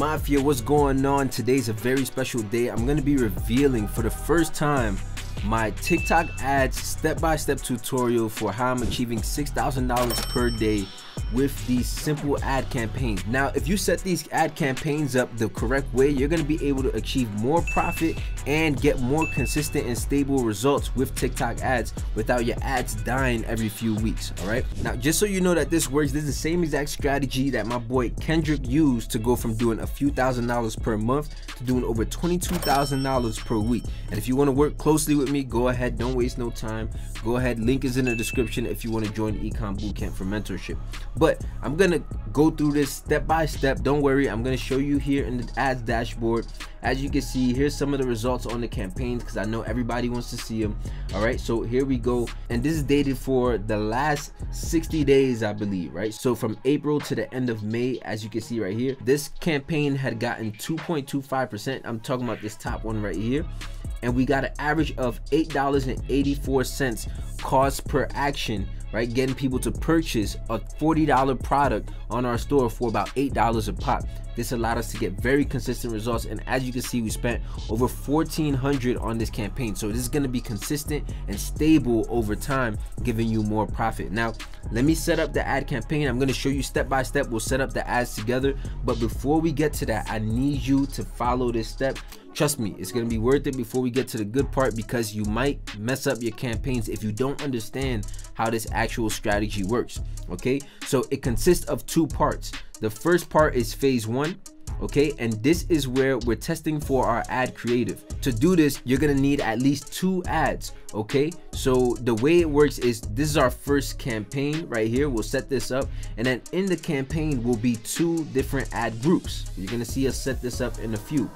Mafia, what's going on? Today's a very special day. I'm going to be revealing for the first time my TikTok ads step-by-step tutorial for how I'm achieving $6,000 per day with these simple ad campaigns. Now, if you set these ad campaigns up the correct way, you're gonna be able to achieve more profit and get more consistent and stable results with TikTok ads without your ads dying every few weeks, all right? Now, just so you know that this works, this is the same exact strategy that my boy Kendrick used to go from doing a few $1,000 per month to doing over $22,000 per week. And if you wanna work closely with me, go ahead, don't waste no time. Go ahead, link is in the description if you wanna join Ecom Bootcamp for mentorship. But I'm gonna go through this step by step. Don't worry, I'm gonna show you here in the ads dashboard. As you can see, here's some of the results on the campaigns because I know everybody wants to see them. All right, so here we go. And this is dated for the last 60 days, I believe, right? So from April to the end of May, as you can see right here, this campaign had gotten 2.25%. I'm talking about this top one right here. And we got an average of $8.84 cost per action, right? Getting people to purchase a $40 product on our store for about $8 a pop. This allowed us to get very consistent results, and as you can see, we spent over $1,400 on this campaign. So this is going to be consistent and stable over time, giving you more profit. Now, let me set up the ad campaign. I'm going to show you step by step. We'll set up the ads together, but before we get to that, I need you to follow this step. Trust me, it's going to be worth it before we get to the good part, because you might mess up your campaigns if you don't understand how this actual strategy works. Okay, so it consists of two parts. The first part is phase one, okay? And this is where we're testing for our ad creative. To do this, you're gonna need at least 2 ads, okay? So the way it works is, this is our first campaign right here. We'll set this up, and then in the campaign will be 2 different ad groups. You're gonna see us set this up in a few.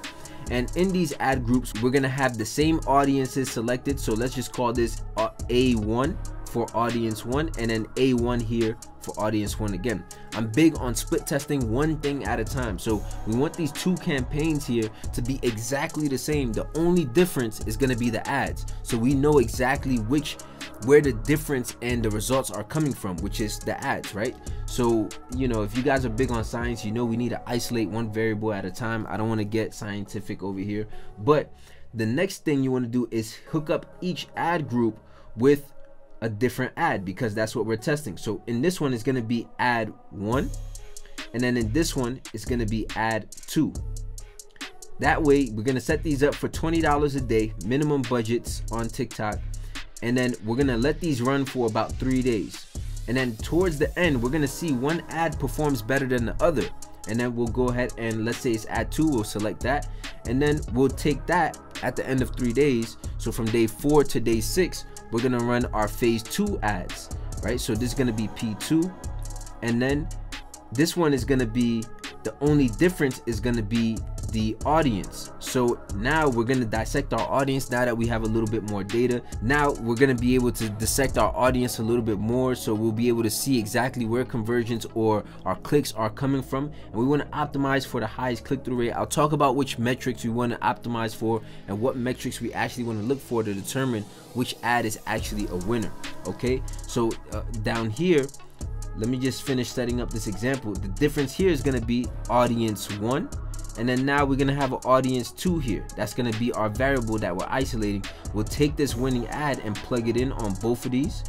And in these ad groups, we're gonna have the same audiences selected. So let's just call this A1 for audience 1, and then A1 here for audience 1 again. I'm big on split testing one thing at a time. So we want these 2 campaigns here to be exactly the same. The only difference is gonna be the ads. So we know exactly where the difference and the results are coming from, which is the ads, right? So, you know, if you guys are big on science, you know we need to isolate one variable at a time. I don't wanna get scientific over here. But the next thing you wanna do is hook up each ad group with a different ad, because that's what we're testing. So in this one, it's gonna be ad 1, and then in this one, it's gonna be ad 2. That way, we're gonna set these up for $20 a day, minimum budgets on TikTok, and then we're gonna let these run for about 3 days. And then towards the end, we're gonna see one ad performs better than the other. And then we'll go ahead and, let's say it's ad 2, we'll select that. And then we'll take that at the end of 3 days. So from day 4 to day 6, we're gonna run our phase 2 ads, right? So this is gonna be P2. And then this one is gonna be, the only difference is gonna be the audience. So now we're gonna dissect our audience now that we have a little bit more data. Now we're gonna be able to dissect our audience a little bit more, so we'll be able to see exactly where conversions or our clicks are coming from. And we wanna optimize for the highest click-through rate. I'll talk about which metrics we wanna optimize for and what metrics we actually wanna look for to determine which ad is actually a winner, okay? So down here, let me just finish setting up this example. The difference here is gonna be audience 1, and then now we're gonna have an audience 2 here. That's gonna be our variable that we're isolating. We'll take this winning ad and plug it in on both of these,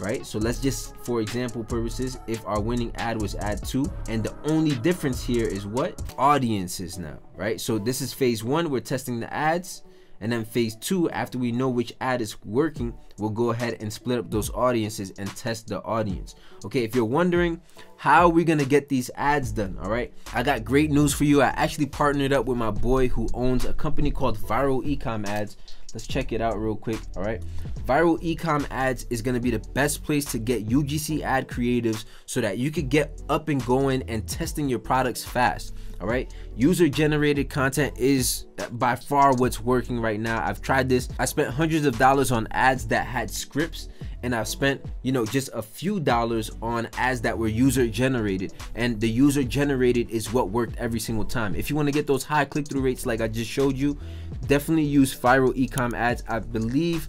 right? So let's just, for example purposes, if our winning ad was ad 2, and the only difference here is what? Audiences now, right? So this is phase 1, we're testing the ads, and then phase 2, after we know which ad is working, we'll go ahead and split up those audiences and test the audience. Okay, if you're wondering how we're gonna get these ads done, all right, I got great news for you. I actually partnered up with my boy who owns a company called Viral Ecom Adz. Let's check it out real quick, all right? Viral Ecom Adz is gonna be the best place to get UGC ad creatives so that you could get up and going and testing your products fast, all right? User-generated content is by far what's working right now. I've tried this. I spent hundreds of dollars on ads that had scripts, and I've spent, you know, just a few dollars on ads that were user-generated, and the user-generated is what worked every single time. If you wanna get those high click-through rates like I just showed you, definitely use Viral Ecom Adz. I believe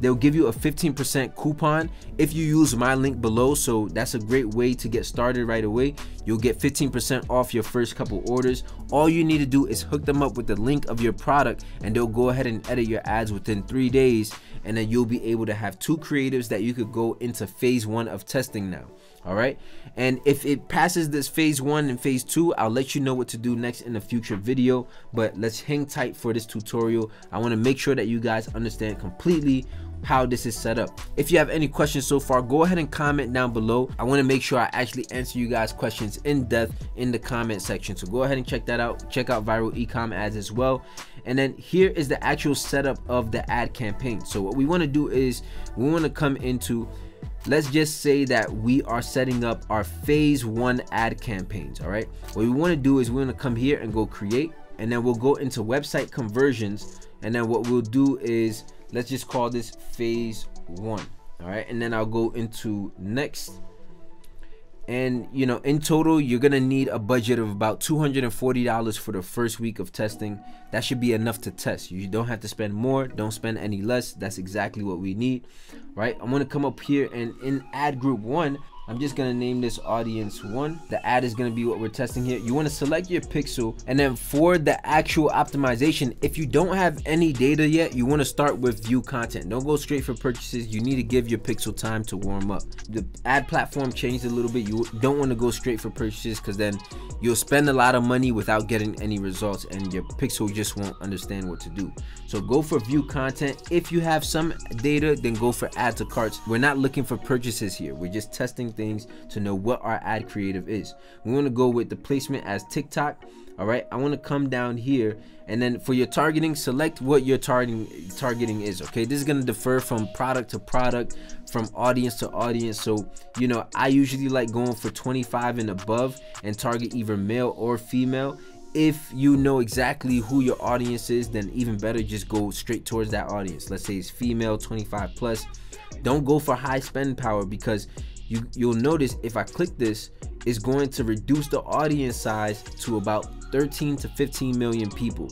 they'll give you a 15% coupon if you use my link below, so that's a great way to get started right away. You'll get 15% off your first couple orders. All you need to do is hook them up with the link of your product and they'll go ahead and edit your ads within 3 days, and then you'll be able to have 2 creatives that you could go into phase 1 of testing now. All right, and if it passes this phase 1 and phase 2, I'll let you know what to do next in a future video, but let's hang tight for this tutorial. I want to make sure that you guys understand completely how this is set up. If you have any questions so far, go ahead and comment down below. I want to make sure I actually answer you guys' questions in depth in the comment section, so go ahead and check that out. Check out Viral Ecom Adz as well. And then here is the actual setup of the ad campaign. So what we want to do is we want to come into, let's just say that we are setting up our phase 1 ad campaigns. All right, what we want to do is we're going to come here and go create, and then we'll go into website conversions, and then what we'll do is let's just call this phase 1. All right, and then I'll go into next. And you know, in total, you're gonna need a budget of about $240 for the first week of testing. That should be enough to test. You don't have to spend more, don't spend any less. That's exactly what we need, right? I'm gonna come up here, and in ad group 1, I'm just gonna name this audience 1. The ad is gonna be what we're testing here. You wanna select your pixel, and then for the actual optimization, if you don't have any data yet, you wanna start with view content. Don't go straight for purchases. You need to give your pixel time to warm up. The ad platform changed a little bit. You don't wanna go straight for purchases, because then you'll spend a lot of money without getting any results, and your pixel just won't understand what to do. So go for view content. If you have some data, then go for add to carts. We're not looking for purchases here. We're just testing things to know what our ad creative is. We want to go with the placement as TikTok. All right, I want to come down here, and then for your targeting, select what your targeting is. Okay, this is going to differ from product to product, from audience to audience. So you know, I usually like going for 25 and above and target either male or female. If you know exactly who your audience is, then even better, just go straight towards that audience. Let's say it's female 25 plus. Don't go for high spend power, because you'll notice if I click this, it's going to reduce the audience size to about 13 to 15 million people.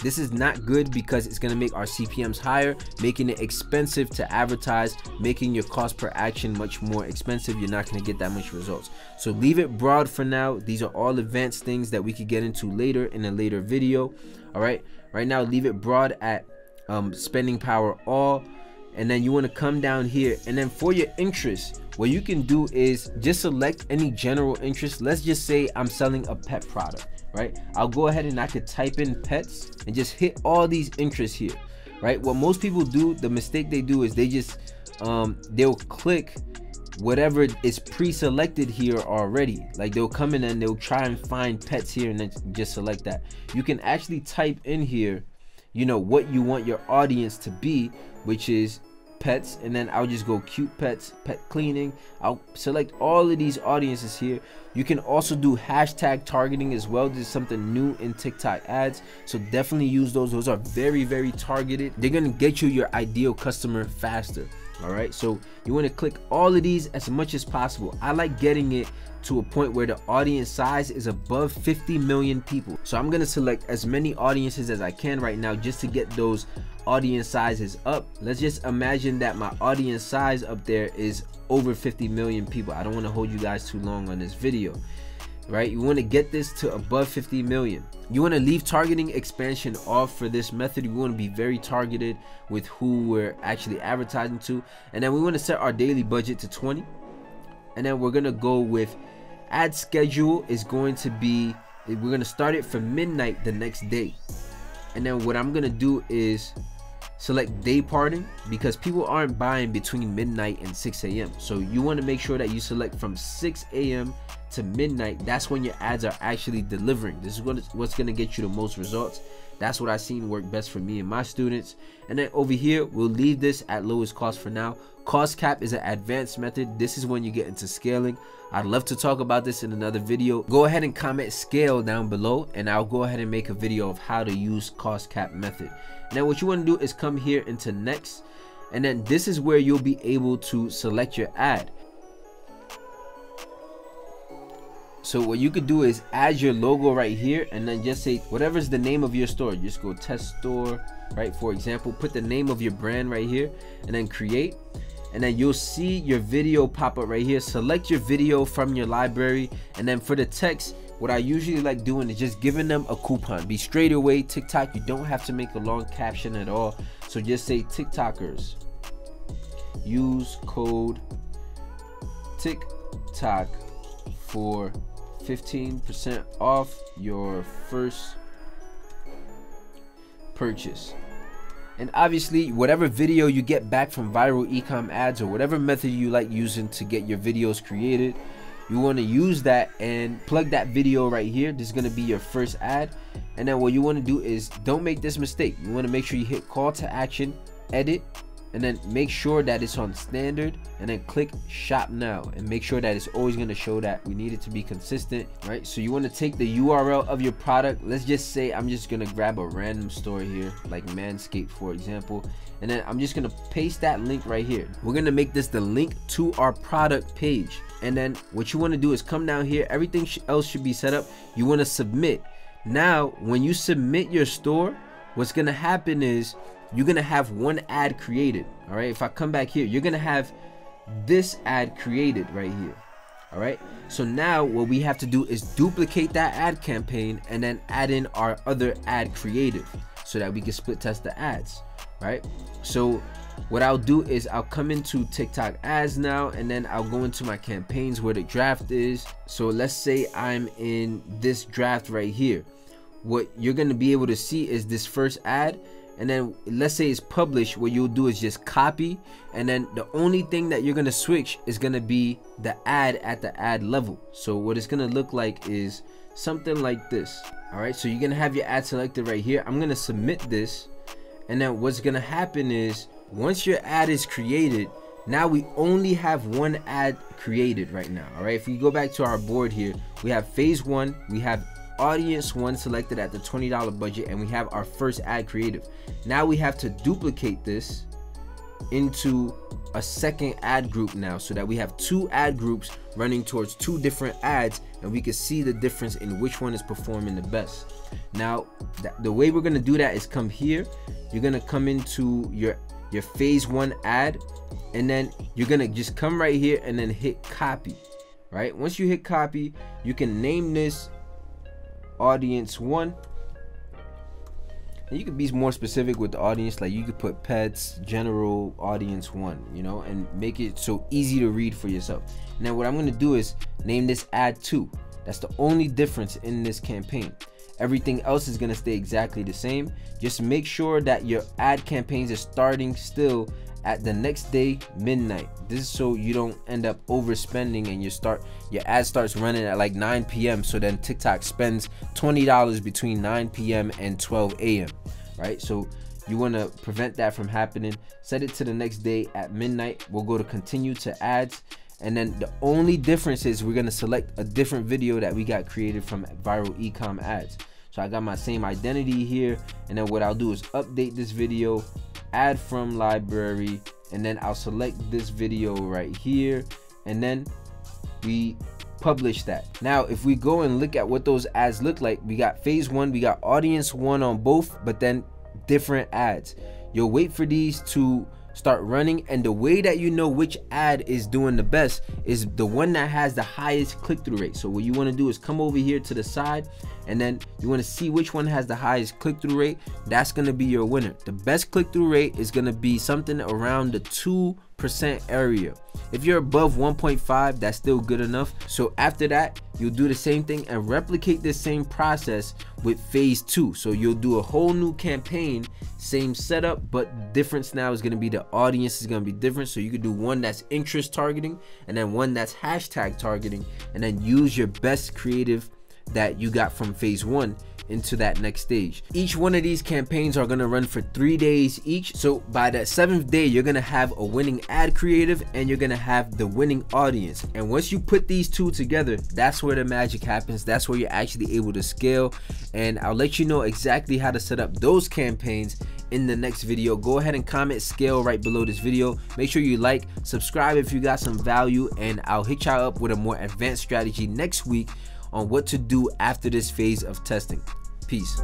This is not good, because it's going to make our CPMs higher, making it expensive to advertise, making your cost per action much more expensive. You're not going to get that much results. So leave it broad for now. These are all advanced things that we could get into later in a later video. All right, right now leave it broad at spending power all. And then you want to come down here, and then for your interests, what you can do is just select any general interest. Let's just say I'm selling a pet product, right? I'll go ahead and I could type in pets and just hit all these interests here, right? What most people do, the mistake they do is they just, they'll click whatever is pre-selected here already. Like they'll come in and they'll try and find pets here and then just select that. You can actually type in here, you know, what you want your audience to be, which is pets, and then I'll just go cute pets, pet cleaning. I'll select all of these audiences here. You can also do hashtag targeting as well. This is something new in TikTok ads, so definitely use those. Those are very, very targeted. They're gonna get you your ideal customer faster. All right, so you want to click all of these as much as possible. I like getting it to a point where the audience size is above 50 million people. So I'm going to select as many audiences as I can right now just to get those audience sizes up. Let's just imagine that my audience size up there is over 50 million people. I don't want to hold you guys too long on this video. Right, you want to get this to above 50 million. You want to leave targeting expansion off for this method. We want to be very targeted with who we're actually advertising to, and then we want to set our daily budget to 20, and then we're going to go with ad schedule is going to be, we're going to start it from midnight the next day. And then what I'm going to do is select day parting, because people aren't buying between midnight and 6 a.m. so you want to make sure that you select from 6 a.m. to midnight. That's when your ads are actually delivering. This is what's going to get you the most results. That's what I've seen work best for me and my students. And then over here, we'll leave this at lowest cost for now. Cost cap is an advanced method. This is when you get into scaling. I'd love to talk about this in another video. Go ahead and comment scale down below, and I'll go ahead and make a video of how to use cost cap method. Now what you want to do is come here into next, and then this is where you'll be able to select your ad. So what you could do is add your logo right here, and then just say whatever's the name of your store. Just go test store, right? For example, put the name of your brand right here, and then create. and then you'll see your video pop up right here. Select your video from your library, and then for the text, what I usually like doing is just giving them a coupon. Be straight away TikTok. You don't have to make a long caption at all, so just say TikTokers use code TikTok for 15% off your first purchase. And obviously, whatever video you get back from Viral Ecom Ads, or whatever method you like using to get your videos created, you want to use that and plug that video right here. This is going to be your first ad. And then what you want to do is, don't make this mistake. You want to make sure you hit call to action, edit, and then make sure that it's on standard, and then click shop now, and make sure that it's always going to show that. We need it to be consistent, right? So you want to take the URL of your product. Let's just say I'm just going to grab a random store here, like Manscaped for example, and then I'm just going to paste that link right here. We're going to make this the link to our product page, and then what you want to do is come down here. Everything else should be set up. You want to submit. Now when you submit your store, what's going to happen is you're gonna have one ad created. All right, if I come back here, you're gonna have this ad created right here. All right, so now what we have to do is duplicate that ad campaign and then add in our other ad creative so that we can split test the ads, right? So what I'll do is I'll come into TikTok ads now, and then I'll go into my campaigns where the draft is. So let's say I'm in this draft right here. What you're gonna be able to see is this first ad, and then let's say it's published. What you'll do is just copy, and then the only thing that you're gonna switch is gonna be the ad at the ad level. So what it's gonna look like is something like this. All right, so you're gonna have your ad selected right here. I'm gonna submit this, and then what's gonna happen is once your ad is created, now we only have one ad created right now. All right, if we go back to our board here, we have phase one, we have audience one selected at the $20 budget, and we have our first ad creative. Now we have to duplicate this into a second ad group now, so that we have two ad groups running towards two different ads, and we can see the difference in which one is performing the best. Now the way we're going to do that is come here, you're going to come into your phase one ad, and then you're going to just come right here and then hit copy. Right, once you hit copy, you can name this audience one, and you could be more specific with the audience, like you could put pets, general, audience one, you know, and make it so easy to read for yourself. Now what I'm going to do is name this ad two. That's the only difference in this campaign. Everything else is going to stay exactly the same. Just make sure that your ad campaigns are starting still at the next day midnight. This is so you don't end up overspending, and your ad starts running at like 9 p.m. so then TikTok spends $20 between 9 p.m. and 12 a.m. right? So you want to prevent that from happening. Set it to the next day at midnight. We'll go to continue to ads, and then the only difference is we're going to select a different video that we got created from Viral Ecom Ads. So I got my same identity here, and then what I'll do is update this video, add from library, and then I'll select this video right here, and then we publish that. Now if we go and look at what those ads look like, we got phase one, we got audience one on both, but then different ads. You'll wait for these to start running, and the way that you know which ad is doing the best is the one that has the highest click-through rate. So what you want to do is come over here to the side, and then you want to see which one has the highest click-through rate. That's going to be your winner. The best click-through rate is going to be something around the 2% area. If you're above 1.5, that's still good enough. So after that, you'll do the same thing and replicate the same process with phase two. So you'll do a whole new campaign, same setup, but difference now is going to be the audience is going to be different. So you could do one that's interest targeting, and then one that's hashtag targeting, and then use your best creative that you got from phase one into that next stage. Each one of these campaigns are going to run for 3 days each, so by that 7th day you're going to have a winning ad creative, and you're going to have the winning audience. And once you put these two together, that's where the magic happens. That's where you're actually able to scale, and I'll let you know exactly how to set up those campaigns in the next video. Go ahead and comment scale right below this video. Make sure you like, subscribe if you got some value, and I'll hit y'all up with a more advanced strategy next week on what to do after this phase of testing. Peace.